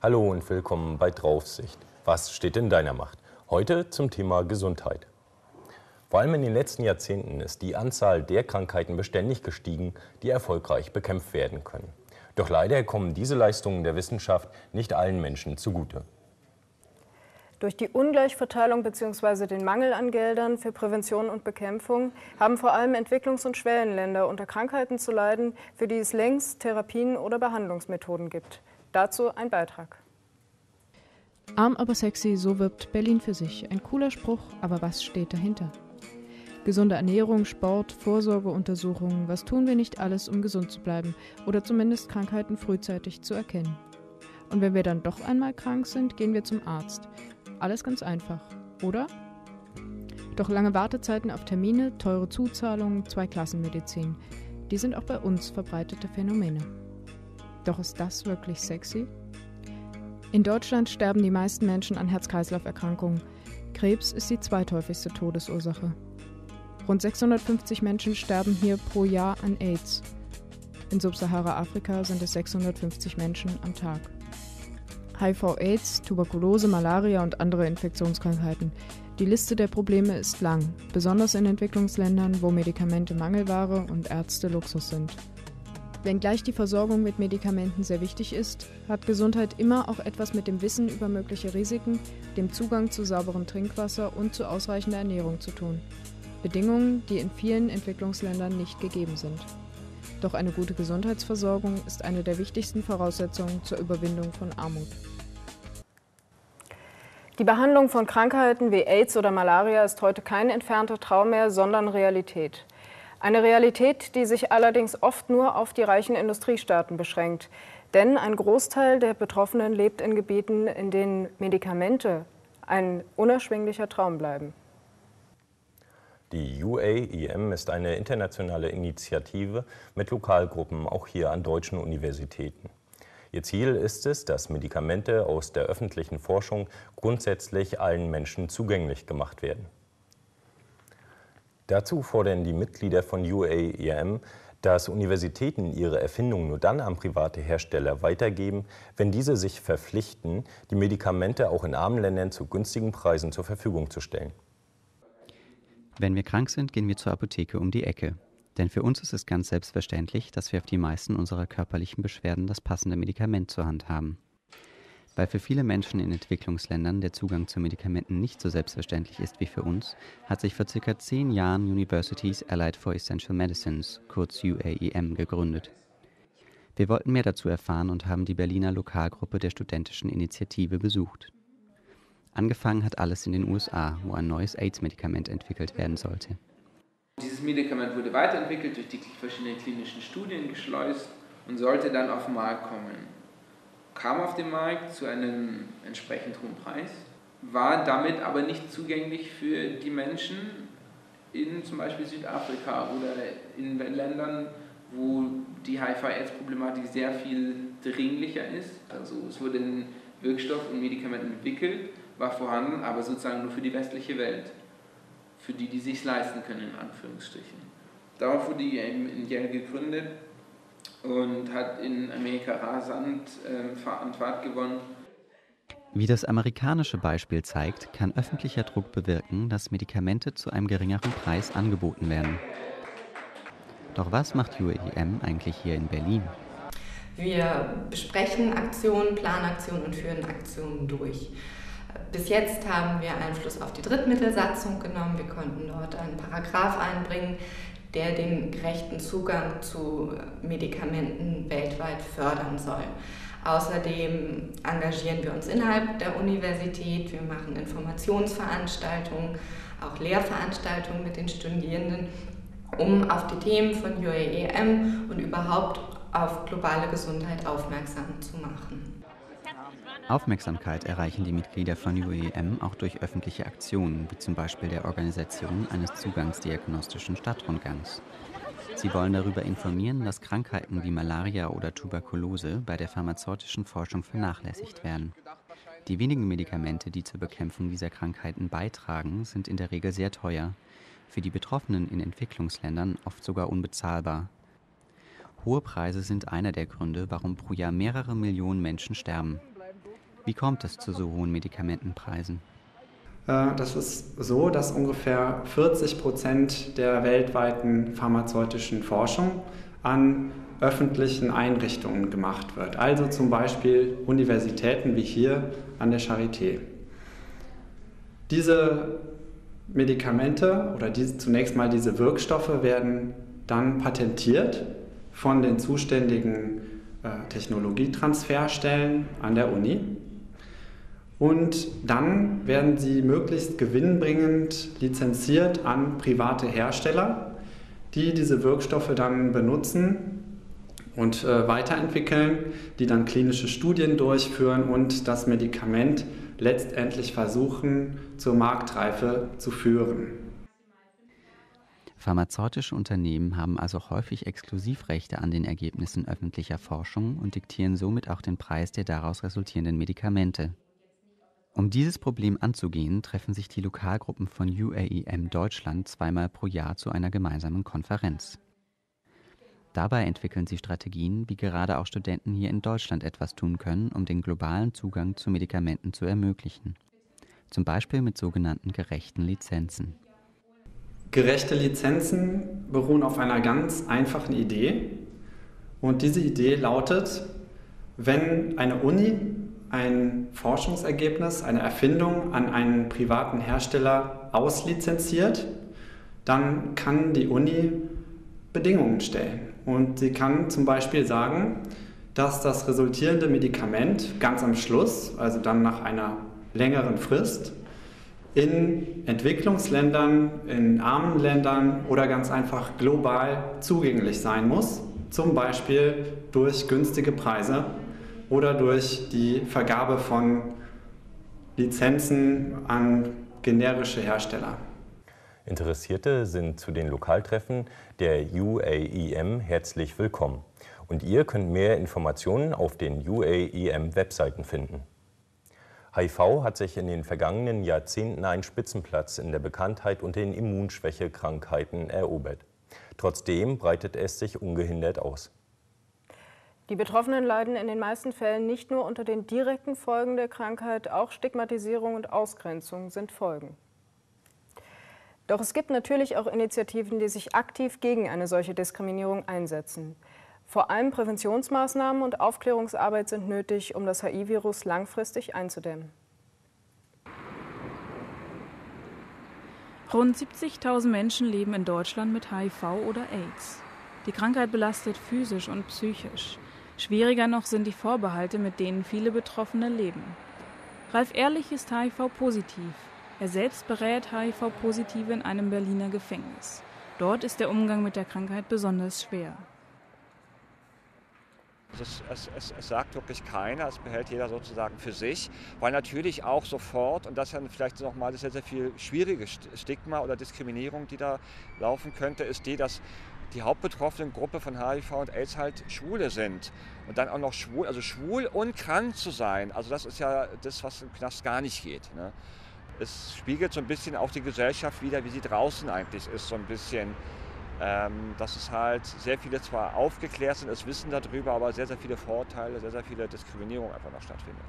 Hallo und willkommen bei Draufsicht. Was steht in deiner Macht? Heute zum Thema Gesundheit. Vor allem in den letzten Jahrzehnten ist die Anzahl der Krankheiten beständig gestiegen, die erfolgreich bekämpft werden können. Doch leider kommen diese Leistungen der Wissenschaft nicht allen Menschen zugute. Durch die Ungleichverteilung bzw. den Mangel an Geldern für Prävention und Bekämpfung haben vor allem Entwicklungs- und Schwellenländer unter Krankheiten zu leiden, für die es längst Therapien oder Behandlungsmethoden gibt. Dazu ein Beitrag. Arm aber sexy, so wirbt Berlin für sich. Ein cooler Spruch, aber was steht dahinter? Gesunde Ernährung, Sport, Vorsorgeuntersuchungen, was tun wir nicht alles, um gesund zu bleiben oder zumindest Krankheiten frühzeitig zu erkennen. Und wenn wir dann doch einmal krank sind, gehen wir zum Arzt. Alles ganz einfach, oder? Doch lange Wartezeiten auf Termine, teure Zuzahlungen, Zweiklassenmedizin. Die sind auch bei uns verbreitete Phänomene. Doch ist das wirklich sexy? In Deutschland sterben die meisten Menschen an Herz-Kreislauf-Erkrankungen. Krebs ist die zweithäufigste Todesursache. Rund 650 Menschen sterben hier pro Jahr an AIDS. In Subsahara-Afrika sind es 650 Menschen am Tag. HIV-AIDS, Tuberkulose, Malaria und andere Infektionskrankheiten. Die Liste der Probleme ist lang, besonders in Entwicklungsländern, wo Medikamente Mangelware und Ärzte Luxus sind. Wenngleich die Versorgung mit Medikamenten sehr wichtig ist, hat Gesundheit immer auch etwas mit dem Wissen über mögliche Risiken, dem Zugang zu sauberem Trinkwasser und zu ausreichender Ernährung zu tun. Bedingungen, die in vielen Entwicklungsländern nicht gegeben sind. Doch eine gute Gesundheitsversorgung ist eine der wichtigsten Voraussetzungen zur Überwindung von Armut. Die Behandlung von Krankheiten wie AIDS oder Malaria ist heute kein entfernter Traum mehr, sondern Realität. Eine Realität, die sich allerdings oft nur auf die reichen Industriestaaten beschränkt. Denn ein Großteil der Betroffenen lebt in Gebieten, in denen Medikamente ein unerschwinglicher Traum bleiben. Die UAEM ist eine internationale Initiative mit Lokalgruppen, auch hier an deutschen Universitäten. Ihr Ziel ist es, dass Medikamente aus der öffentlichen Forschung grundsätzlich allen Menschen zugänglich gemacht werden. Dazu fordern die Mitglieder von UAEM, dass Universitäten ihre Erfindungen nur dann an private Hersteller weitergeben, wenn diese sich verpflichten, die Medikamente auch in armen Ländern zu günstigen Preisen zur Verfügung zu stellen. Wenn wir krank sind, gehen wir zur Apotheke um die Ecke. Denn für uns ist es ganz selbstverständlich, dass wir auf die meisten unserer körperlichen Beschwerden das passende Medikament zur Hand haben. Weil für viele Menschen in Entwicklungsländern der Zugang zu Medikamenten nicht so selbstverständlich ist wie für uns, hat sich vor ca. 10 Jahren Universities Allied for Essential Medicines, kurz UAEM, gegründet. Wir wollten mehr dazu erfahren und haben die Berliner Lokalgruppe der Studentischen Initiative besucht. Angefangen hat alles in den USA, wo ein neues AIDS-Medikament entwickelt werden sollte. Dieses Medikament wurde weiterentwickelt, durch die verschiedenen klinischen Studien geschleust und sollte dann auf den Markt kommen. Kam auf den Markt zu einem entsprechend hohen Preis, war damit aber nicht zugänglich für die Menschen in zum Beispiel Südafrika oder in Ländern, wo die HIV-AIDS-Problematik sehr viel dringlicher ist. Also es wurde ein Wirkstoff und Medikament entwickelt, war vorhanden, aber sozusagen nur für die westliche Welt, für die, die sich leisten können, in Anführungsstrichen. Darauf wurde die EMIA gegründet und hat in Amerika rasant Fahrt gewonnen. Wie das amerikanische Beispiel zeigt, kann öffentlicher Druck bewirken, dass Medikamente zu einem geringeren Preis angeboten werden. Doch was macht UAEM eigentlich hier in Berlin? Wir besprechen Aktionen, planen Aktionen und führen Aktionen durch. Bis jetzt haben wir Einfluss auf die Drittmittelsatzung genommen. Wir konnten dort einen Paragraph einbringen, der den gerechten Zugang zu Medikamenten weltweit fördern soll. Außerdem engagieren wir uns innerhalb der Universität. Wir machen Informationsveranstaltungen, auch Lehrveranstaltungen mit den Studierenden, um auf die Themen von UAEM und überhaupt auf globale Gesundheit aufmerksam zu machen. Aufmerksamkeit erreichen die Mitglieder von UAEM auch durch öffentliche Aktionen, wie zum Beispiel der Organisation eines zugangsdiagnostischen Stadtrundgangs. Sie wollen darüber informieren, dass Krankheiten wie Malaria oder Tuberkulose bei der pharmazeutischen Forschung vernachlässigt werden. Die wenigen Medikamente, die zur Bekämpfung dieser Krankheiten beitragen, sind in der Regel sehr teuer, für die Betroffenen in Entwicklungsländern oft sogar unbezahlbar. Hohe Preise sind einer der Gründe, warum pro Jahr mehrere Millionen Menschen sterben. Wie kommt es zu so hohen Medikamentenpreisen? Das ist so, dass ungefähr 40% der weltweiten pharmazeutischen Forschung an öffentlichen Einrichtungen gemacht wird. Also zum Beispiel Universitäten wie hier an der Charité. Diese Medikamente oder diese Wirkstoffe werden dann patentiert von den zuständigen Technologietransferstellen an der Uni. Und dann werden sie möglichst gewinnbringend lizenziert an private Hersteller, die diese Wirkstoffe dann benutzen und weiterentwickeln, die dann klinische Studien durchführen und das Medikament letztendlich versuchen, zur Marktreife zu führen. Pharmazeutische Unternehmen haben also häufig Exklusivrechte an den Ergebnissen öffentlicher Forschung und diktieren somit auch den Preis der daraus resultierenden Medikamente. Um dieses Problem anzugehen, treffen sich die Lokalgruppen von UAEM Deutschland zweimal pro Jahr zu einer gemeinsamen Konferenz. Dabei entwickeln sie Strategien, wie gerade auch Studenten hier in Deutschland etwas tun können, um den globalen Zugang zu Medikamenten zu ermöglichen. Zum Beispiel mit sogenannten gerechten Lizenzen. Gerechte Lizenzen beruhen auf einer ganz einfachen Idee. Und diese Idee lautet, wenn eine Uni ein Forschungsergebnis, eine Erfindung an einen privaten Hersteller auslizenziert, dann kann die Uni Bedingungen stellen. Und sie kann zum Beispiel sagen, dass das resultierende Medikament ganz am Schluss, also dann nach einer längeren Frist, in Entwicklungsländern, in armen Ländern oder ganz einfach global zugänglich sein muss, zum Beispiel durch günstige Preise oder durch die Vergabe von Lizenzen an generische Hersteller. Interessierte sind zu den Lokaltreffen der UAEM herzlich willkommen. Und ihr könnt mehr Informationen auf den UAEM-Webseiten finden. HIV hat sich in den vergangenen Jahrzehnten einen Spitzenplatz in der Bekanntheit unter den Immunschwächekrankheiten erobert. Trotzdem breitet es sich ungehindert aus. Die Betroffenen leiden in den meisten Fällen nicht nur unter den direkten Folgen der Krankheit, auch Stigmatisierung und Ausgrenzung sind Folgen. Doch es gibt natürlich auch Initiativen, die sich aktiv gegen eine solche Diskriminierung einsetzen. Vor allem Präventionsmaßnahmen und Aufklärungsarbeit sind nötig, um das HIV-Virus langfristig einzudämmen. Rund 70.000 Menschen leben in Deutschland mit HIV oder AIDS. Die Krankheit belastet physisch und psychisch. Schwieriger noch sind die Vorbehalte, mit denen viele Betroffene leben. Ralf Ehrlich ist HIV-positiv. Er selbst berät HIV-Positive in einem Berliner Gefängnis. Dort ist der Umgang mit der Krankheit besonders schwer. Es sagt wirklich keiner, es behält jeder sozusagen für sich, weil natürlich auch sofort, und das ist dann vielleicht nochmal das sehr, sehr viel schwierige Stigma oder Diskriminierung, die da laufen könnte, ist die, dass die hauptbetroffenen Gruppe von HIV und AIDS halt Schwule sind. Und dann auch noch schwul, also schwul und krank zu sein, also das ist ja das, was im Knast gar nicht geht, ne? Es spiegelt so ein bisschen auch die Gesellschaft wider, wie sie draußen eigentlich ist, so ein bisschen. Dass es halt sehr viele zwar aufgeklärt sind, das Wissen darüber, aber sehr, sehr viele Vorurteile, sehr, sehr viele Diskriminierung einfach noch stattfindet.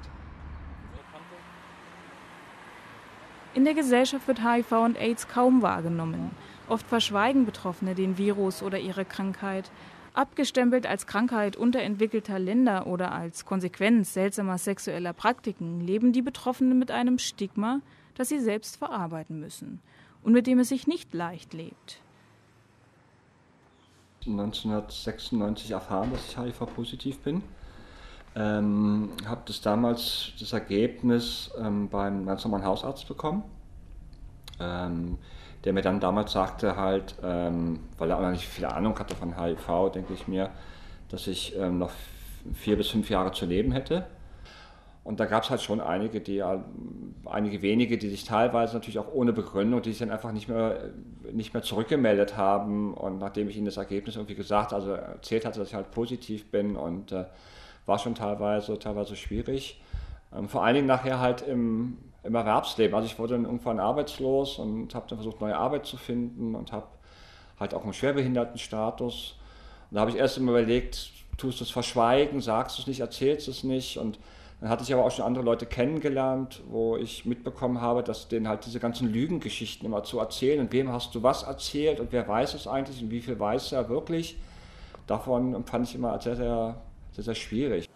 In der Gesellschaft wird HIV und AIDS kaum wahrgenommen. Oft verschweigen Betroffene den Virus oder ihre Krankheit. Abgestempelt als Krankheit unterentwickelter Länder oder als Konsequenz seltsamer sexueller Praktiken leben die Betroffenen mit einem Stigma, das sie selbst verarbeiten müssen und mit dem es sich nicht leicht lebt. Ich habe 1996 erfahren, dass ich HIV-positiv bin. Habe das Ergebnis beim ganz normalen Hausarzt bekommen, der mir dann damals sagte, halt, weil er auch noch nicht viel Ahnung hatte von HIV, denke ich mir, dass ich noch 4 bis 5 Jahre zu leben hätte. Und da gab es halt schon einige wenige, die sich teilweise natürlich auch ohne Begründung, die sich dann einfach nicht mehr zurückgemeldet haben. Und nachdem ich ihnen das Ergebnis irgendwie erzählt hatte, dass ich halt positiv bin, und war schon teilweise schwierig. Vor allen Dingen nachher halt im Erwerbsleben. Also ich wurde dann irgendwann arbeitslos und habe dann versucht, neue Arbeit zu finden und habe halt auch einen Schwerbehindertenstatus. Und da habe ich erst immer überlegt, tust du es verschweigen, sagst du es nicht, erzählst es nicht. Und Dann hatte ich aber auch schon andere Leute kennengelernt, wo ich mitbekommen habe, dass denen halt diese ganzen Lügengeschichten immer zu erzählen und wem hast du was erzählt und wer weiß es eigentlich und wie viel weiß er wirklich, davon empfand ich immer als sehr, sehr schwierig.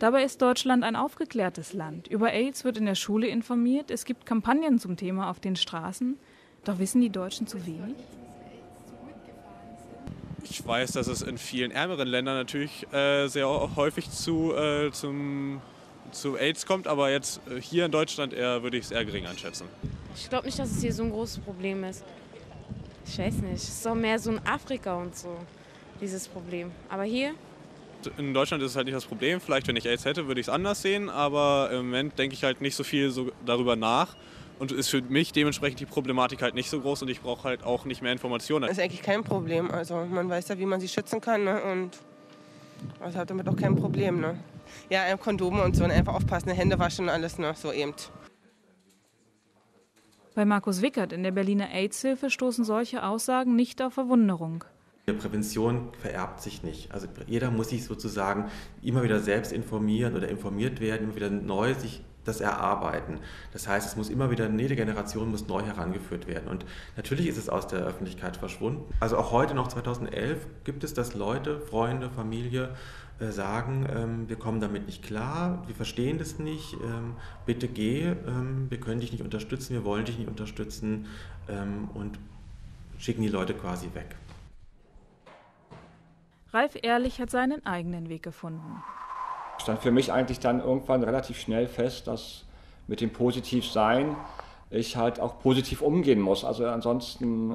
Dabei ist Deutschland ein aufgeklärtes Land. Über AIDS wird in der Schule informiert, es gibt Kampagnen zum Thema auf den Straßen. Doch wissen die Deutschen zu wenig? Ich weiß, dass es in vielen ärmeren Ländern natürlich sehr häufig zu AIDS kommt, aber jetzt hier in Deutschland würde ich es eher gering einschätzen. Ich glaube nicht, dass es hier so ein großes Problem ist. Ich weiß nicht, es ist doch mehr so in Afrika und so, dieses Problem. Aber hier? In Deutschland ist es halt nicht das Problem. Vielleicht, wenn ich AIDS hätte, würde ich es anders sehen. Aber im Moment denke ich halt nicht so viel darüber nach. Und ist für mich dementsprechend die Problematik halt nicht so groß. Und ich brauche halt auch nicht mehr Informationen. Das ist eigentlich kein Problem. Also man weiß ja, wie man sie schützen kann. Ne? Und man hat damit auch kein Problem. Ne? Ja, Kondome und so. Und einfach aufpassen, Hände waschen und alles. Ne? So eben. Bei Markus Wickert in der Berliner AIDS-Hilfe stoßen solche Aussagen nicht auf Verwunderung. Prävention vererbt sich nicht. Also jeder muss sich sozusagen immer wieder selbst informieren oder informiert werden, immer wieder neu sich das erarbeiten. Das heißt, es muss immer wieder, jede Generation muss neu herangeführt werden. Und natürlich ist es aus der Öffentlichkeit verschwunden. Also auch heute noch 2011 gibt es, dass Leute, Freunde, Familie sagen, wir kommen damit nicht klar, wir verstehen das nicht, bitte geh, wir können dich nicht unterstützen, wir wollen dich nicht unterstützen und schicken die Leute quasi weg. Ralf Ehrlich hat seinen eigenen Weg gefunden. Es stand für mich eigentlich dann irgendwann relativ schnell fest, dass mit dem Positivsein ich halt auch positiv umgehen muss. Also ansonsten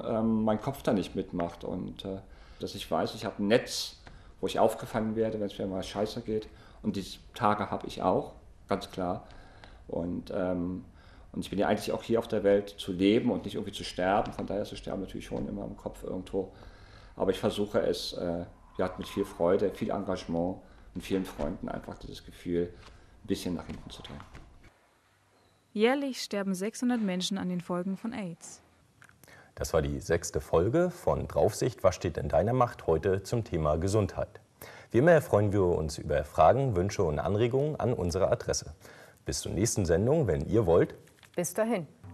mein Kopf da nicht mitmacht. Und dass ich weiß, ich habe ein Netz, wo ich aufgefangen werde, wenn es mir mal scheiße geht. Und diese Tage habe ich auch, ganz klar. Und ich bin ja eigentlich auch hier auf der Welt zu leben und nicht irgendwie zu sterben. Von daher ist das Sterben natürlich schon immer im Kopf irgendwo. Aber ich versuche es... mit viel Freude, viel Engagement und vielen Freunden einfach dieses Gefühl ein bisschen nach hinten zu drehen. Jährlich sterben 600 Menschen an den Folgen von AIDS. Das war die 6. Folge von Draufsicht, was steht in deiner Macht, heute zum Thema Gesundheit. Wie immer freuen wir uns über Fragen, Wünsche und Anregungen an unsere Adresse. Bis zur nächsten Sendung, wenn ihr wollt. Bis dahin.